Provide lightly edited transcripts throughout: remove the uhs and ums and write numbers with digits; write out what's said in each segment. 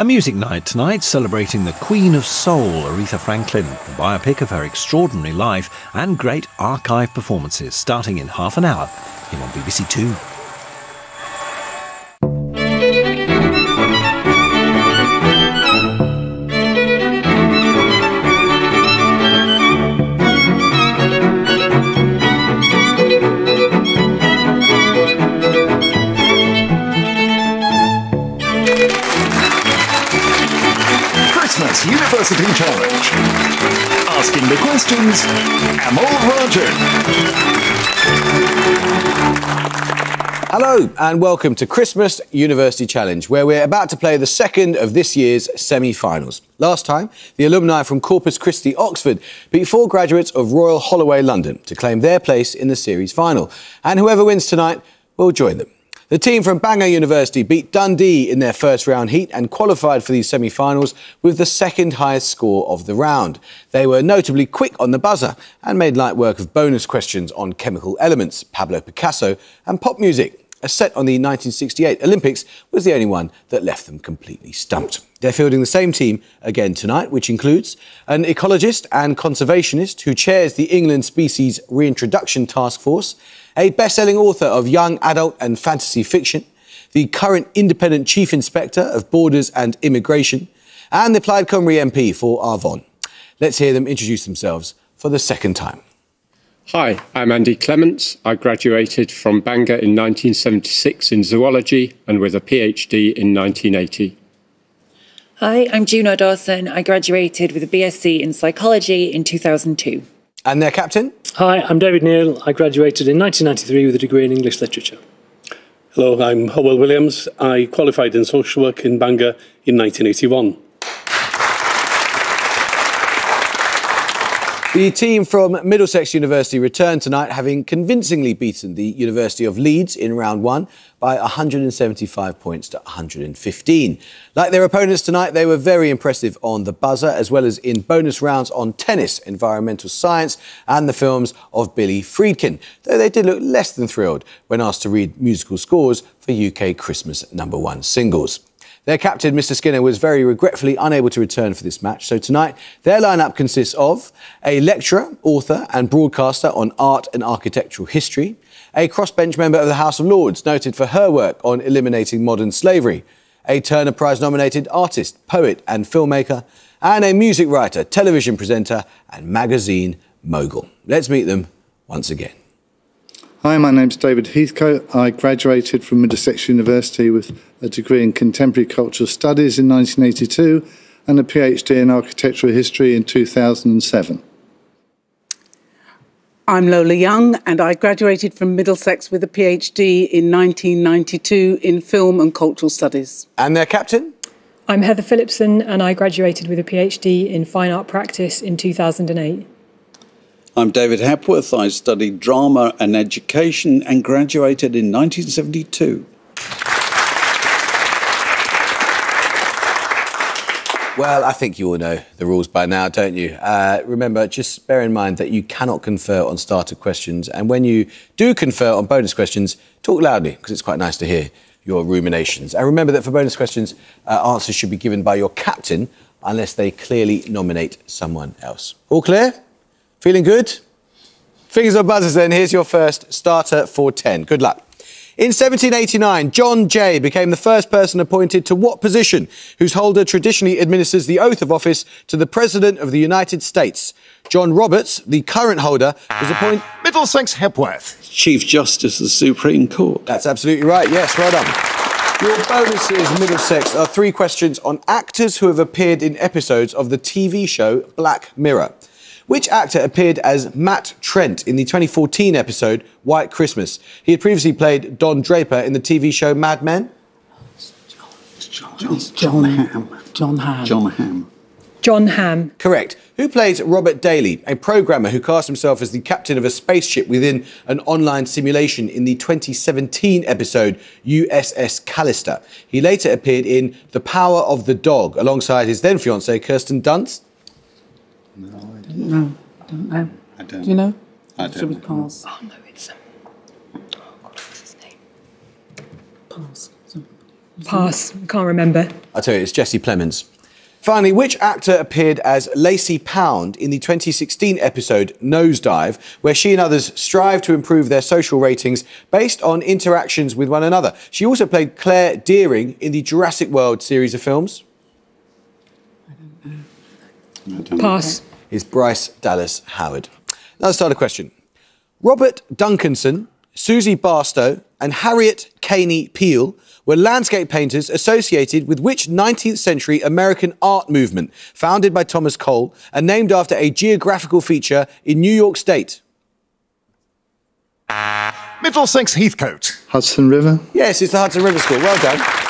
A music night tonight celebrating the Queen of Soul, Aretha Franklin, a biopic of her extraordinary life and great archive performances, starting in half an hour here on BBC Two. University Challenge. Asking the questions, Amol Rajan. Hello and welcome to Christmas University Challenge, where we're about to play the second of this year's semi-finals. Last time, the alumni from Corpus Christi Oxford beat four graduates of Royal Holloway London to claim their place in the series final. And whoever wins tonight will join them. The team from Bangor University beat Dundee in their first round heat and qualified for these semi-finals with the second highest score of the round. They were notably quick on the buzzer and made light work of bonus questions on chemical elements, Pablo Picasso and pop music. A set on the 1968 Olympics was the only one that left them completely stumped. They're fielding the same team again tonight, which includes an ecologist and conservationist who chairs the England Species Reintroduction Task Force, a best-selling author of young adult and fantasy fiction, the current independent chief inspector of borders and immigration, and the Plaid Cymru MP for Arfon. Let's hear them introduce themselves for the second time. Hi, I'm Andy Clements. I graduated from Bangor in 1976 in zoology and with a PhD in 1980. Hi, I'm Juno Dawson. I graduated with a BSc in psychology in 2002. And their captain? Hi, I'm David Neal. I graduated in 1993 with a degree in English literature. Hello, I'm Howell Williams. I qualified in social work in Bangor in 1981. The team from Middlesex University returned tonight, having convincingly beaten the University of Leeds in round one by 175 points to 115. Like their opponents tonight, they were very impressive on the buzzer, as well as in bonus rounds on tennis, environmental science, and the films of Billy Friedkin, though they did look less than thrilled when asked to read musical scores for UK Christmas #1 singles. Their captain, Mr. Skinner, was very regretfully unable to return for this match, so tonight their lineup consists of a lecturer, author and broadcaster on art and architectural history, a crossbench member of the House of Lords, noted for her work on eliminating modern slavery, a Turner Prize-nominated artist, poet and filmmaker, and a music writer, television presenter and magazine mogul. Let's meet them once again. Hi, my name's David Heathcote. I graduated from Middlesex University with a degree in Contemporary Cultural Studies in 1982 and a PhD in Architectural History in 2007. I'm Lola Young and I graduated from Middlesex with a PhD in 1992 in Film and Cultural Studies. And their captain? I'm Heather Phillipson and I graduated with a PhD in Fine Art Practice in 2008. I'm David Hepworth. I studied drama and education and graduated in 1972. Well, I think you all know the rules by now, don't you? Remember, just bear in mind that you cannot confer on starter questions, and when you do confer on bonus questions, talk loudly, because it's quite nice to hear your ruminations. And remember that for bonus questions, answers should be given by your captain, unless they clearly nominate someone else. All clear? Feeling good? Fingers on buzzers then, here's your first starter for 10. Good luck. In 1789, John Jay became the first person appointed to what position whose holder traditionally administers the oath of office to the President of the United States? John Roberts, the current holder, was appointed... Middlesex Hepworth. Chief Justice of the Supreme Court. That's absolutely right, yes, well done. Your bonuses, Middlesex, are three questions on actors who have appeared in episodes of the TV show Black Mirror. Which actor appeared as Matt Trent in the 2014 episode White Christmas? He had previously played Don Draper in the TV show Mad Men. John Hamm. Correct. Who plays Robert Daly, a programmer who cast himself as the captain of a spaceship within an online simulation in the 2017 episode USS Callister? He later appeared in The Power of the Dog alongside his then fiancée Kirsten Dunst. No, I don't know. I don't. Do you know? I don't. Should we pass? Oh no, it's. Oh God, what's his name? Pass. Pass. Can't remember. I tell you, it's Jesse Plemons. Finally, which actor appeared as Lacey Pound in the 2016 episode Nosedive, where she and others strive to improve their social ratings based on interactions with one another? She also played Claire Deering in the Jurassic World series of films. I don't know. I don't Pass. Know. It's Bryce Dallas Howard. Now let's start a question. Robert Duncanson, Susie Barstow and Harriet Caney Peel were landscape painters associated with which 19th century American art movement, founded by Thomas Cole and named after a geographical feature in New York State? Middlesex Heathcote. Hudson River? Yes, it's the Hudson River School. Well done.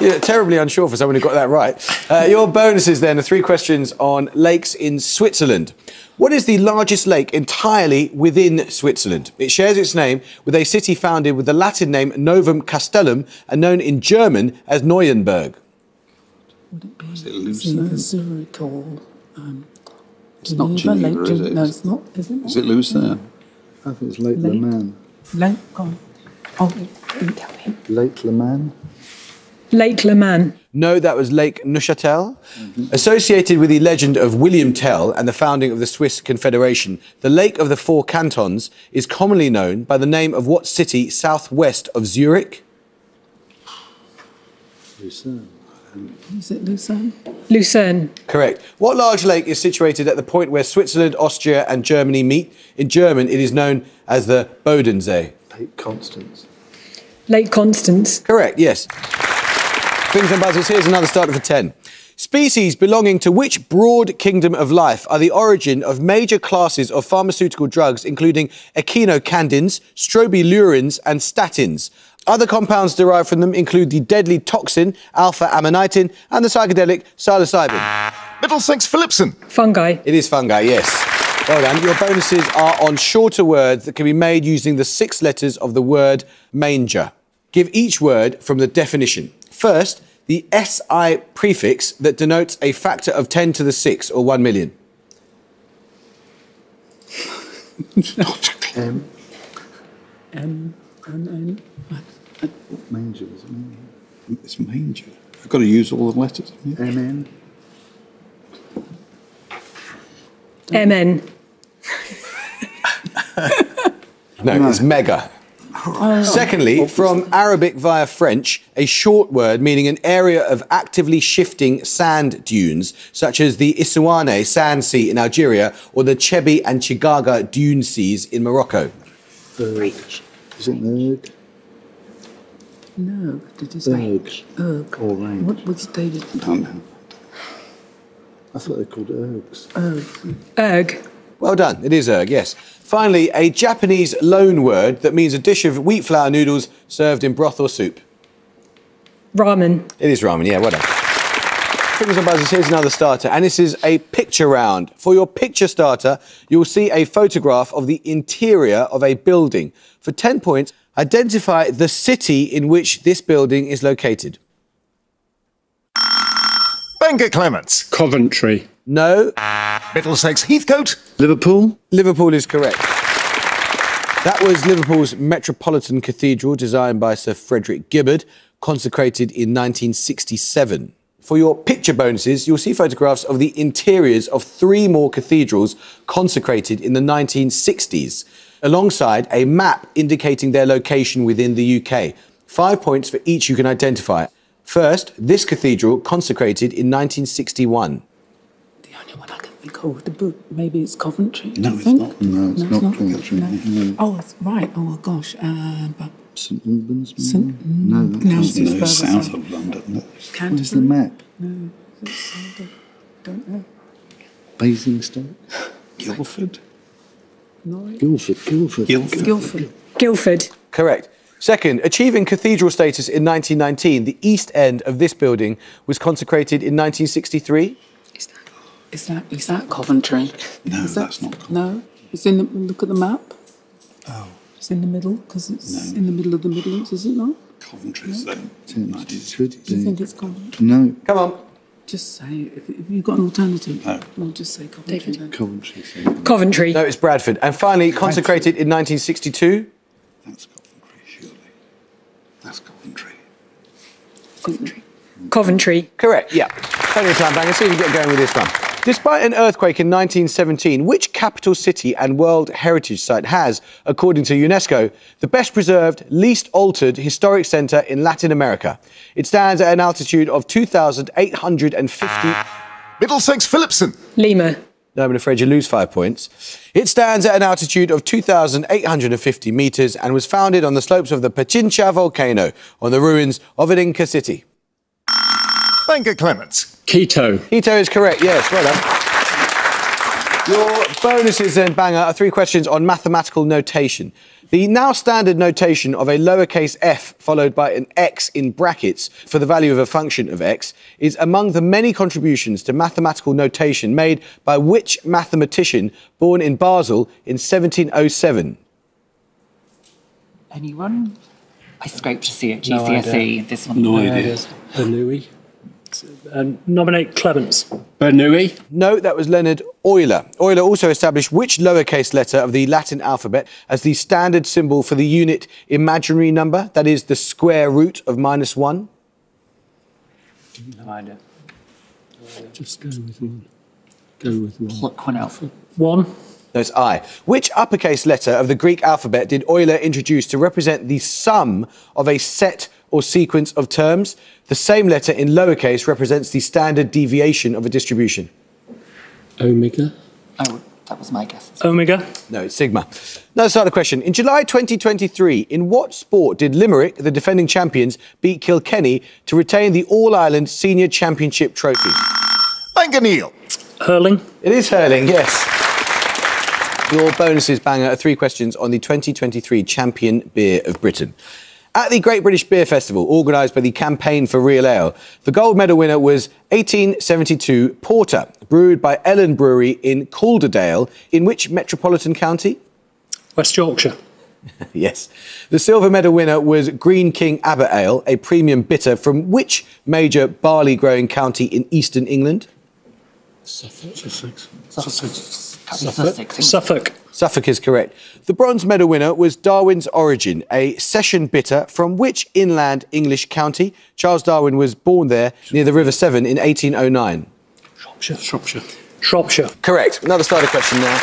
You're terribly unsure for someone who got that right. Your bonuses then are 3 questions on lakes in Switzerland. What is the largest lake entirely within Switzerland? It shares its name with a city founded with the Latin name Novum Castellum and known in German as Neuenberg. Would it be Zurich or... It's not Geneva, is it? No, it's not, is it? Is it Lucerne? I think it's Lake Le Mans. Lake Le Mans? Lake Le Mans. No, that was Lake Neuchâtel. Mm-hmm. Associated with the legend of William Tell and the founding of the Swiss Confederation, the Lake of the Four Cantons is commonly known by the name of what city southwest of Zurich? Lucerne. Is it Lucerne? Lucerne. Correct. What large lake is situated at the point where Switzerland, Austria and Germany meet? In German, it is known as the Bodensee. Lake Constance. Lake Constance. Correct, yes. Bings and buzzers, here's another starter for 10. Species belonging to which broad kingdom of life are the origin of major classes of pharmaceutical drugs, including echinocandins, strobilurins, and statins? Other compounds derived from them include the deadly toxin, alpha-amanitin, and the psychedelic psilocybin. Middlesex Phillipson. Fungi. It is fungi, yes. Well done. Your bonuses are on shorter words that can be made using the 6 letters of the word manger. Give each word from the definition. First, the SI prefix that denotes a factor of 10 to the 6, or 1 million. Manger, is it? It's manger. I've got to use all the letters. MN. MN. No, it's mega. Secondly, from Arabic via French, a short word meaning an area of actively shifting sand dunes, such as the Isouane sand sea in Algeria or the Chebi and Chigaga dune seas in Morocco. Bird. Is it bird? No, it is bird. Erg. Or range. What was David? I don't know. I thought they called ergs. Erg. Erg. Well done. It is erg, yes. Finally, a Japanese loan word that means a dish of wheat flour noodles served in broth or soup. Ramen. It is ramen, yeah, well done. Fingers and buzzers, here's another starter, and this is a picture round. For your picture starter, you'll see a photograph of the interior of a building. For 10 points, identify the city in which this building is located. Andy Clements. Coventry. No. Middlesex Heathcote. Liverpool. Liverpool is correct. That was Liverpool's Metropolitan Cathedral, designed by Sir Frederick Gibbard, consecrated in 1967. For your picture bonuses, you'll see photographs of the interiors of 3 more cathedrals consecrated in the 1960s, alongside a map indicating their location within the UK. 5 points for each you can identify. First, this cathedral consecrated in 1961. The only one I can think of, the book, maybe it's Coventry. No, it's not. No, it's not Coventry. No. Oh, it's right. Oh, gosh. St Albans? St Albans? No, it's south of London. Where's the map? No, it's south of... don't know. Basingstoke? Guildford? Norwich? Guildford. Correct. Second, achieving cathedral status in 1919, the east end of this building was consecrated in 1963. Is that Coventry? No, that's not Coventry. No? It's in the... look at the map. Oh. It's in the middle, because it's in the middle of the Midlands, is it not? Coventry, so... no. Do you think it's Coventry? No. Come on. Just say... if you've got an alternative, no. I'll just say Coventry then. Coventry. Coventry. No, it's Bradford. And finally, consecrated in 1962. That's Coventry. That's Coventry. Coventry. Correct, yeah. Plenty of time, Bang. Let's see if you get going with this one. Despite an earthquake in 1917, which capital city and World Heritage Site has, according to UNESCO, the best preserved, least altered historic centre in Latin America? It stands at an altitude of 2,850... Middlesex Phillipson. Lima. No, I'm afraid you lose 5 points. It stands at an altitude of 2,850 metres and was founded on the slopes of the Pichincha volcano, on the ruins of an Inca city. Andy Clements. Quito. Quito is correct, yes, well done. Your bonuses then, Banger, are 3 questions on mathematical notation. The now standard notation of a lowercase f followed by an x in brackets for the value of a function of x is among the many contributions to mathematical notation made by which mathematician born in Basel in 1707? Anyone? I scraped to see it, GCSE, this one. No idea. Bernoulli. Nominate Clements. Bernoulli? No, that was Leonard Euler. Euler also established which lowercase letter of the Latin alphabet as the standard symbol for the unit imaginary number, that is, the square root of -1? No idea. Just go with one. Go with one. Pluck one out. One? No, it's I. Which uppercase letter of the Greek alphabet did Euler introduce to represent the sum of a set or sequence of terms? The same letter in lowercase represents the standard deviation of a distribution. Omega? Oh, that was my guess. Omega? No, it's sigma. Another side of the question. In July 2023, in what sport did Limerick, the defending champions, beat Kilkenny to retain the All-Ireland Senior Championship trophy? Andy Neal. Hurling? It is hurling, yes. Your bonuses, Banger, are 3 questions on the 2023 Champion Beer of Britain. At the Great British Beer Festival, organised by the Campaign for Real Ale, the gold medal winner was 1872 Porter, brewed by Ellen Brewery in Calderdale, in which metropolitan county? West Yorkshire. Yes. The silver medal winner was Green King Abbott Ale, a premium bitter from which major barley-growing county in eastern England? Suffolk. Suffolk is correct. The bronze medal winner was Darwin's Origin, a session bitter from which inland English county? Charles Darwin was born there near the River Severn in 1809. Shropshire. Correct. Another starter question now.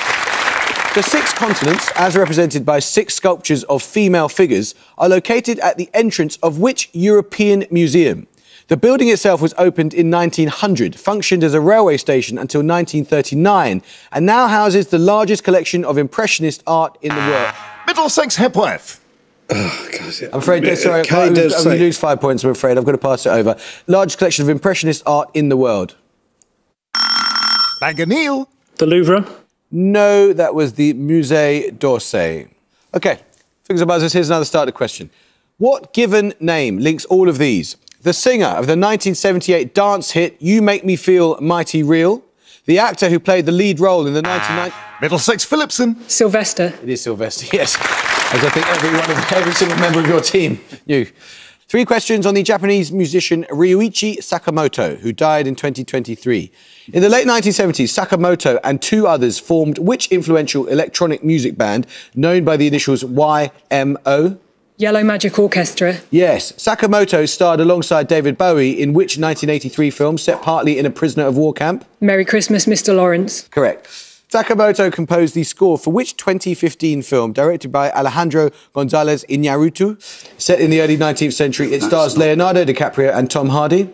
The 6 continents, as represented by 6 sculptures of female figures, are located at the entrance of which European museum? The building itself was opened in 1900, functioned as a railway station until 1939, and now houses the largest collection of Impressionist art in the world. Middlesex Hepworth. Oh, God. I'm afraid, sorry, I lose 5 points, I'm afraid. I've got to pass it over. Largest collection of Impressionist art in the world. Bangor Neal. The Louvre. No, that was the Musée d'Orsay. OK, fingers and buzzers, here's another starter question. What given name links all of these? The singer of the 1978 dance hit You Make Me Feel Mighty Real. The actor who played the lead role in the 1990... Middlesex Phillipson. Sylvester. It is Sylvester, yes. As I think every single member of your team knew. 3 questions on the Japanese musician Ryuichi Sakamoto, who died in 2023. In the late 1970s, Sakamoto and 2 others formed which influential electronic music band known by the initials YMO? Yellow Magic Orchestra. Yes. Sakamoto starred alongside David Bowie in which 1983 film set partly in a prisoner of war camp? Merry Christmas, Mr. Lawrence. Correct. Sakamoto composed the score for which 2015 film, directed by Alejandro González Iñárritu, set in the early 19th century? It stars Leonardo DiCaprio and Tom Hardy.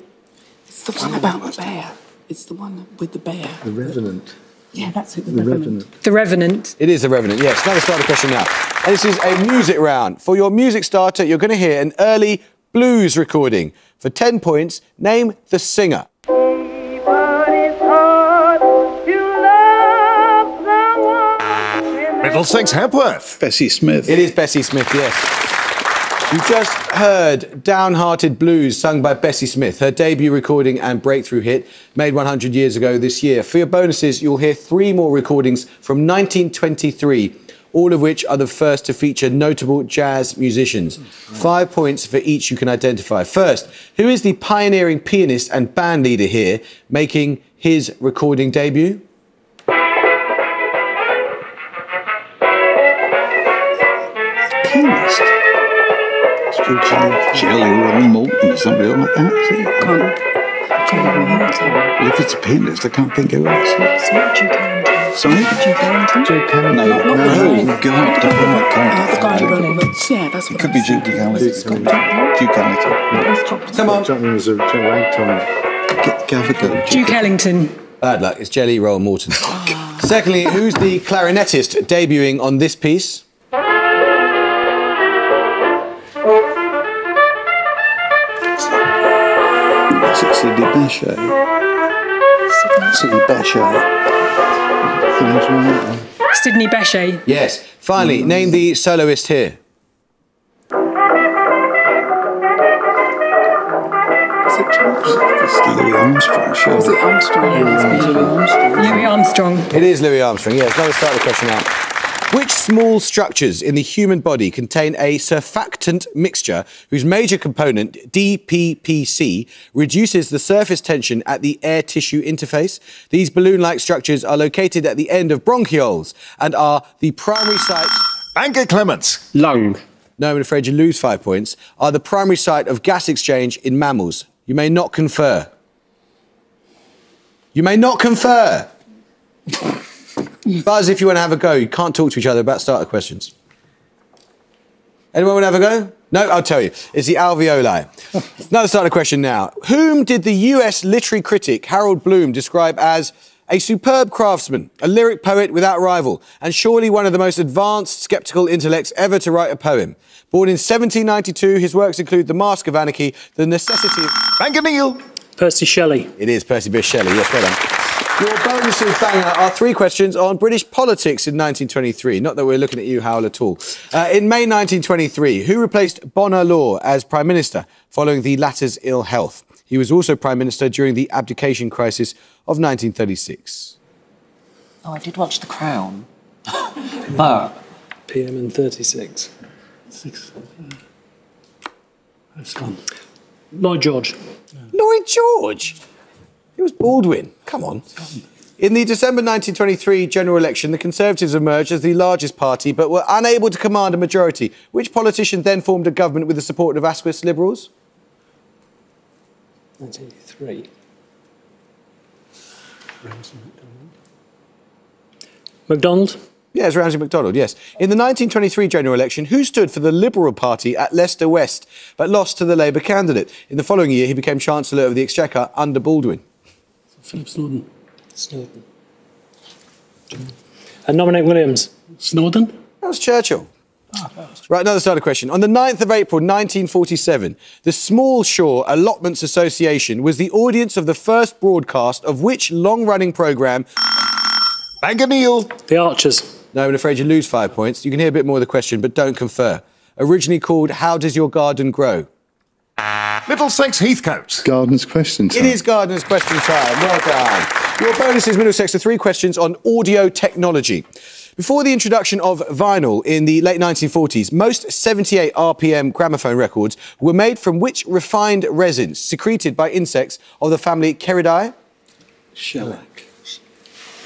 It's the one about the bear. It's the one with the bear. The Revenant. Yeah, that's it, The Revenant. The Revenant. It is The Revenant, yes. Now let's start the question now. And this is a music round. For your music starter, you're going to hear an early blues recording. For 10 points, name the singer. Middlesex Hepworth. Bessie Smith. It is Bessie Smith, yes. You just heard Downhearted Blues, sung by Bessie Smith, her debut recording and breakthrough hit, made 100 years ago this year. For your bonuses, you'll hear 3 more recordings from 1923, all of which are the first to feature notable jazz musicians. 5 points for each you can identify. First, who is the pioneering pianist and band leader here, making his recording debut? Pianist? jelly or molten or something like that. Well, if it's a penis, I can't think of it. Sorry? Jude Calendar. No. Go up to Calendar. Yeah, that's what it could be. Jude Calendar. Come on. John was a ragtime. Duke Ellington. Bad luck. It's Jelly Roll Morton. Secondly, who's the clarinetist debuting on this piece? It's Sidney Bechet. Sidney Bechet. Yes. Finally, name the soloist here. Is it Louis Armstrong? It is Louis Armstrong, yes. Let's start the question out. Which small structures in the human body contain a surfactant mixture whose major component, DPPC, reduces the surface tension at the air tissue interface? These balloon-like structures are located at the end of bronchioles and are the primary site... Andy Clements. Lung. No, I'm afraid you lose 5 points. Are the primary site of gas exchange in mammals. You may not confer. You may not confer. Buzz if you want to have a go. You can't talk to each other about starter questions. Anyone want to have a go? No, I'll tell you. It's the alveoli. Another starter question now. Whom did the US literary critic Harold Bloom describe as a superb craftsman, a lyric poet without rival, and surely one of the most advanced sceptical intellects ever to write a poem? Born in 1792, his works include The Mask of Anarchy, The Necessity of... Bangor Neal. Percy Shelley. It is Percy B. Shelley. Yes, well done. Your bonus is banger are 3 questions on British politics in 1923. Not that we're looking at you, Howell, at all. In May 1923, who replaced Bonar Law as Prime Minister following the latter's ill health? He was also Prime Minister during the abdication crisis of 1936. Oh, I did watch The Crown. But... PM in 36. It's gone. Lloyd George. No. Lloyd George? It was Baldwin. Come on. In the December 1923 general election, the Conservatives emerged as the largest party but were unable to command a majority. Which politician then formed a government with the support of Asquith's Liberals? 1983. Ramsay MacDonald. MacDonald? Yes, Ramsay MacDonald, yes. In the 1923 general election, who stood for the Liberal Party at Leicester West but lost to the Labour candidate? In the following year, he became Chancellor of the Exchequer under Baldwin. Philip Snowden. Snowden. And nominate Williams. Snowden? That was Churchill. Oh, that was Churchill. Right, another starter question. On the 9th of April 1947, the Small Shore Allotments Association was the audience of the first broadcast of which long-running programme... Bangor Neal. The Archers. No, I'm afraid you lose 5 points. You can hear a bit more of the question, but don't confer. Originally called How Does Your Garden Grow? Middlesex Heathcote. Gardener's Question Time. It is Gardener's Question Time. Well done. Your bonus is Middlesex to 3 questions on audio technology. Before the introduction of vinyl in the late 1940s, most 78 RPM gramophone records were made from which refined resins secreted by insects of the family Cheridae? Shellac.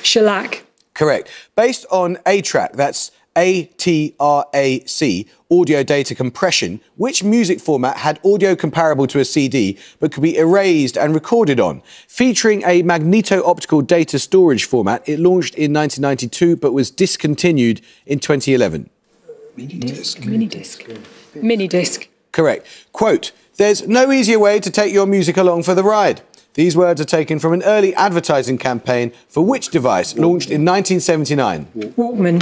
Shellac. Correct. Based on ATRAC, that's ATRAC, audio data compression, which music format had audio comparable to a CD but could be erased and recorded on? Featuring a magneto-optical data storage format, it launched in 1992 but was discontinued in 2011. Minidisc. Correct. Quote, "There's no easier way to take your music along for the ride." These words are taken from an early advertising campaign for which device, launched in 1979? Walkman.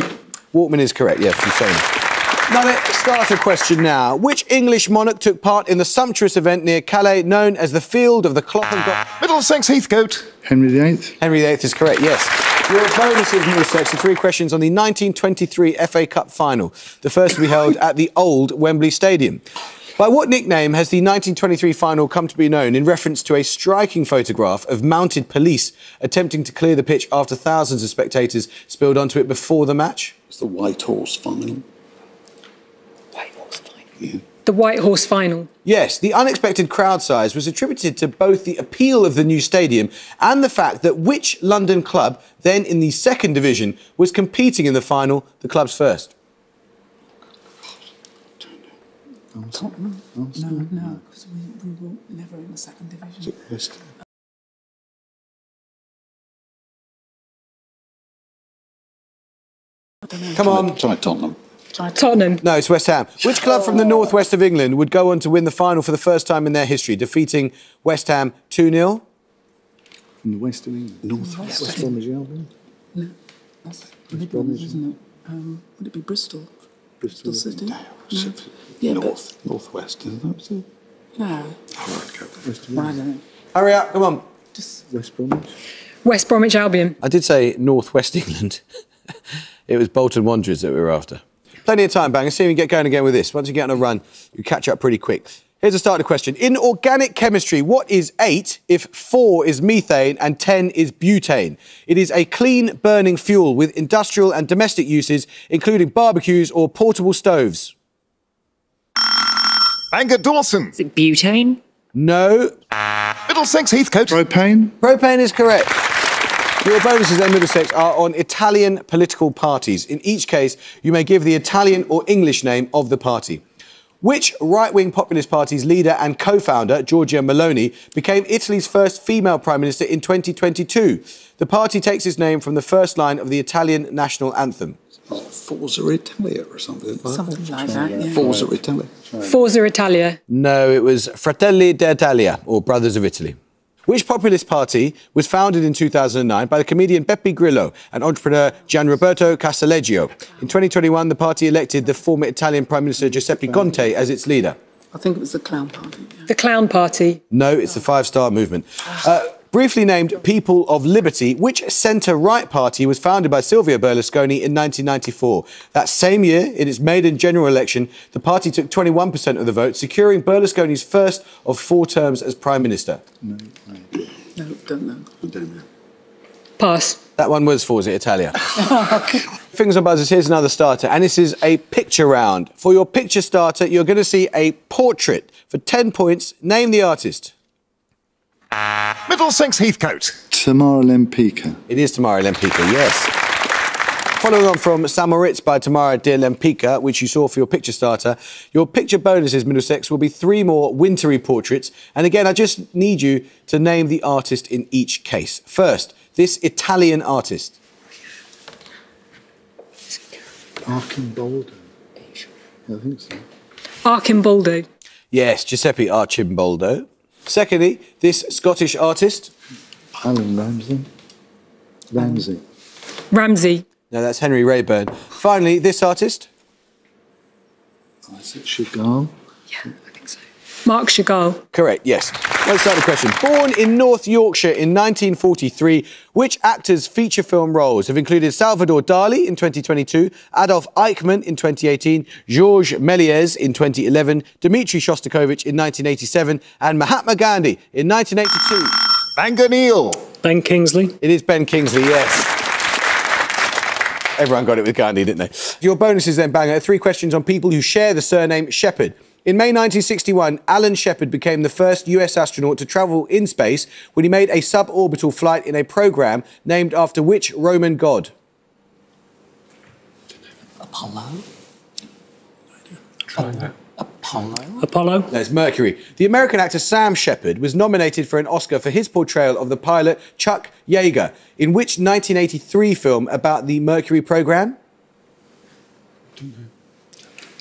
Walkman is correct, yes, from Sony. Another starter question now. Which English monarch took part in the sumptuous event near Calais known as the Field of the Cloth and Gold? Middlesex Heathcote. Henry VIII. Henry VIII is correct, yes. Your bonus is Middlesex to 3 questions on the 1923 FA Cup final, the first to be held at the old Wembley Stadium. By what nickname has the 1923 final come to be known in reference to a striking photograph of mounted police attempting to clear the pitch after thousands of spectators spilled onto it before the match? It's the White Horse Final. White Horse Final? Yeah. The White Horse Final. Yes, the unexpected crowd size was attributed to both the appeal of the new stadium and the fact that which London club, then in the second division, was competing in the final, the club's first? Tottenham? No, because we were never in the second division. Come on. Try Tottenham. Tottenham. No, it's West Ham. Which club from the northwest of England would go on to win the final for the first time in their history, defeating West Ham 2-0? From the west of England? Northwest. West Bromwich Albion? No. That's Midlands, isn't it? Would it be Bristol? Bristol City? No. Yeah, northwest, isn't that it? No. Oh, I'd go for West Bromwich. Hurry up, come on. Just West Bromwich. West Bromwich Albion. I did say northwest England. It was Bolton Wanderers that we were after. Plenty of time, Bang. Let's see if we can get going again with this. Once you get on a run, you catch up pretty quick. Here's a starter question. In organic chemistry, what is 8 if 4 is methane and 10 is butane? It is a clean burning fuel with industrial and domestic uses, including barbecues or portable stoves. Bangor Dawson. Is it butane? No. Middlesex Heathcote. Propane. Propane is correct. Your bonuses and Middlesex are on Italian political parties. In each case, you may give the Italian or English name of the party. Which right-wing populist party's leader and co-founder, Giorgia Meloni, became Italy's first female prime minister in 2022? The party takes its name from the first line of the Italian national anthem. Forza Italia or something. Something like that, yeah. Forza Italia. Forza Italia. No, it was Fratelli d'Italia, or Brothers of Italy. Which populist party was founded in 2009 by the comedian Beppe Grillo and entrepreneur Gianroberto Casaleggio? In 2021, the party elected the former Italian Prime Minister Giuseppe Conte as its leader. I think it was the Clown Party. Yeah. The Clown Party? No, it's the Five Star Movement. Briefly named People of Liberty, which centre-right party was founded by Silvio Berlusconi in 1994? That same year, in its maiden general election, the party took 21% of the vote, securing Berlusconi's first of 4 terms as Prime Minister. No, don't know. I don't know. Pass. That one was Forza Italia. Fingers on buzzers, here's another starter, and this is a picture round. For your picture starter, you're going to see a portrait. For 10 points, name the artist. Middlesex Heathcote. Tamara Lempicka. It is Tamara Lempicka, yes. Following on from Samaritz by Tamara de Lempicka, which you saw for your picture starter, your picture bonuses, Middlesex, will be 3 more wintry portraits. And again, I just need you to name the artist in each case. First, this Italian artist. Archimboldo. I think so. Archimboldo. Yes, Giuseppe Archimboldo. Secondly, this Scottish artist. Alan Ramsay. Ramsay. No, that's Henry Rayburn. Finally, this artist. Is it Chagall? Yeah, I think so. Mark Chagall. Correct, yes. Let's start the question. Born in North Yorkshire in 1943, which actors' feature film roles have included Salvador Dali in 2022, Adolf Eichmann in 2018, Georges Méliès in 2011, Dmitri Shostakovich in 1987, and Mahatma Gandhi in 1982? Bangor Neal. Ben Kingsley. It is Ben Kingsley, yes. Everyone got it with Gandhi, didn't they? Your bonuses then, Bangor, 3 questions on people who share the surname Shepherd. In May 1961, Alan Shepard became the first US astronaut to travel in space when he made a suborbital flight in a program named after which Roman god? Apollo? Try that. Apollo? Apollo? That's Mercury. The American actor Sam Shepard was nominated for an Oscar for his portrayal of the pilot Chuck Yeager in which 1983 film about the Mercury program?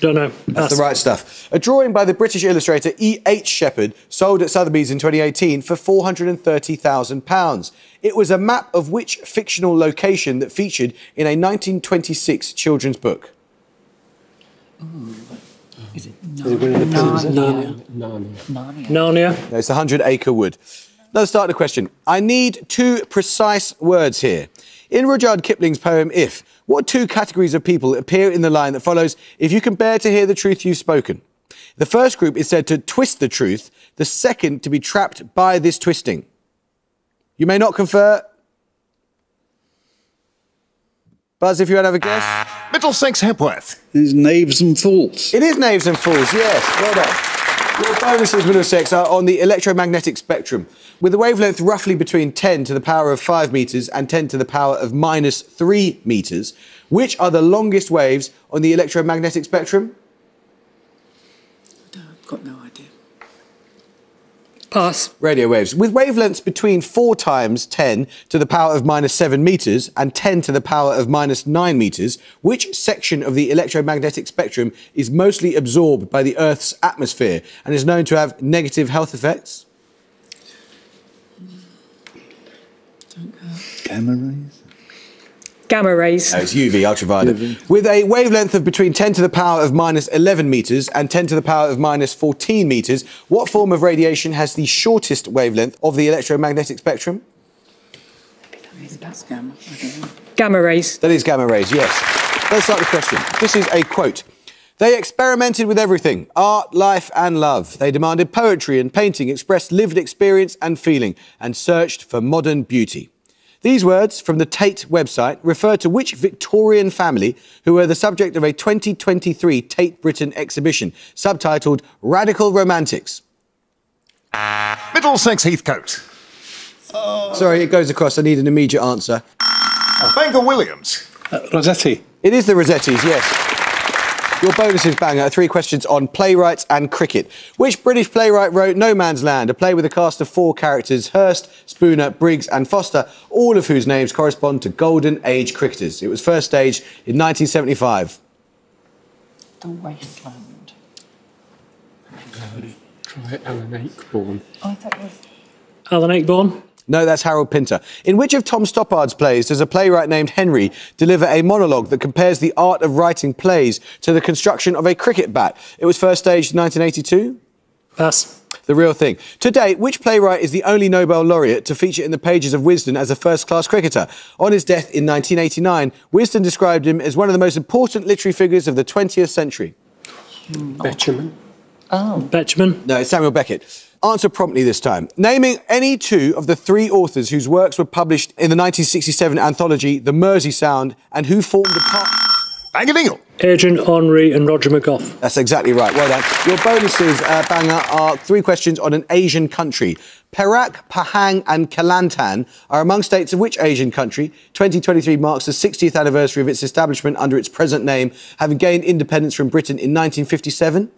Don't know. That's the right stuff. A drawing by the British illustrator E.H. Shepherd sold at Sotheby's in 2018 for £430,000. It was a map of which fictional location that featured in a 1926 children's book? Is it Narnia? Narnia. No, it's 100 Acre Wood. Let's start the question. I need 2 precise words here. In Rudyard Kipling's poem, If, what 2 categories of people appear in the line that follows, if you can bear to hear the truth you've spoken? The first group is said to twist the truth, the second to be trapped by this twisting. You may not confer. Buzz, if you want to have a guess. Middlesex Hepworth. It is Knaves and Fools. It is Knaves and Fools, yes. Well done. Your bonuses, Middlesex, are on the electromagnetic spectrum, with a wavelength roughly between 10⁵ meters and 10⁻³ meters. Which are the longest waves on the electromagnetic spectrum? Pass. Radio waves. With wavelengths between 4 × 10⁻⁷ metres and 10⁻⁹ metres, which section of the electromagnetic spectrum is mostly absorbed by the Earth's atmosphere and is known to have negative health effects? Gamma rays? Gamma rays. No, it's UV, ultraviolet. UV. With a wavelength of between 10⁻¹1 metres and 10⁻¹4 metres, what form of radiation has the shortest wavelength of the electromagnetic spectrum? That's gamma. I don't know. Gamma rays. That is gamma rays, yes. Let's start the question. This is a quote. They experimented with everything, art, life and love. They demanded poetry and painting, expressed lived experience and feeling, and searched for modern beauty. These words, from the Tate website, refer to which Victorian family who were the subject of a 2023 Tate Britain exhibition, subtitled Radical Romantics? Middlesex Heathcote. Oh. Sorry, it goes across. I need an immediate answer. Oh. Bangor Williams. Rossetti. It is the Rossettis, yes. Your bonus is Banger, 3 questions on playwrights and cricket. Which British playwright wrote No Man's Land, a play with a cast of 4 characters, Hurst, Spooner, Briggs and Foster, all of whose names correspond to Golden Age cricketers? It was first staged in 1975. The Wasteland. Try Alan Ayckbourn. Oh, I thought it was... Alan Ayckbourn? No, that's Harold Pinter. In which of Tom Stoppard's plays does a playwright named Henry deliver a monologue that compares the art of writing plays to the construction of a cricket bat? It was first staged in 1982. Pass. The Real Thing. To date, which playwright is the only Nobel laureate to feature in the pages of Wisden as a first-class cricketer? On his death in 1989, Wisden described him as one of the most important literary figures of the 20th century. Betjeman. Oh. Betjeman. No, it's Samuel Beckett. Answer promptly this time. Naming any 2 of the 3 authors whose works were published in the 1967 anthology The Mersey Sound and who formed the part... Bangor Neal. Adrian Henry and Roger McGough. That's exactly right. Well done. Your bonuses, Banger, are 3 questions on an Asian country. Perak, Pahang and Kelantan are among states of which Asian country? 2023 marks the 60th anniversary of its establishment under its present name, having gained independence from Britain in 1957.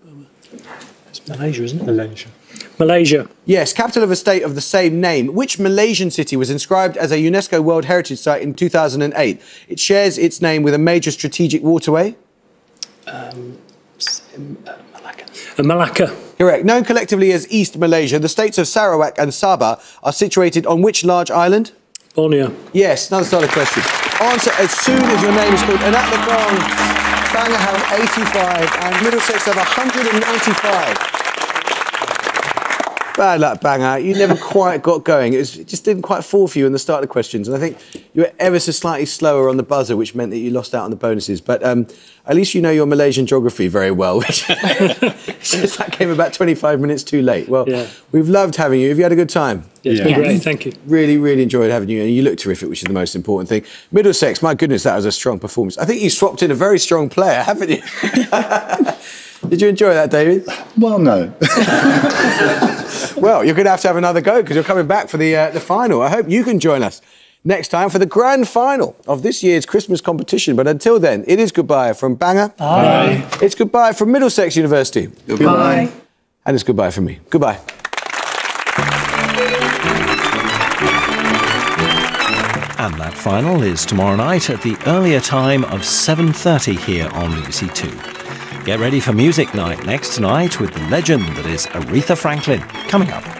It's Malaysia, isn't it? Malaysia. Malaysia. Yes, capital of a state of the same name. Which Malaysian city was inscribed as a UNESCO World Heritage Site in 2008? It shares its name with a major strategic waterway. Malacca. Malacca. Correct. Known collectively as East Malaysia, the states of Sarawak and Sabah are situated on which large island? Borneo. Yes, another solid question. Answer as soon as your name is called. And at the gong, Bangor have 85 and Middlesex have 195. Bad luck, Banger. You never quite got going. It just didn't quite fall for you in the start of the questions. And I think you were ever so slightly slower on the buzzer, which meant that you lost out on the bonuses. But at least you know your Malaysian geography very well, which since that came about 25 minutes too late. Well, yeah. We've loved having you. Have you had a good time? Yeah, it's been great. Thank you. Really, really enjoyed having you. And you look terrific, which is the most important thing. Middlesex, my goodness, that was a strong performance. I think you swapped in a very strong player, haven't you? Did you enjoy that, David? Well, no. Well, you're going to have another go because you're coming back for the final. I hope you can join us next time for the grand final of this year's Christmas competition. But until then, it is goodbye from Banger. Bye. It's goodbye from Middlesex University. Goodbye. Bye. And it's goodbye from me. Goodbye. And that final is tomorrow night at the earlier time of 7:30 here on BBC Two. Get ready for Music Night next tonight with the legend that is Aretha Franklin, coming up.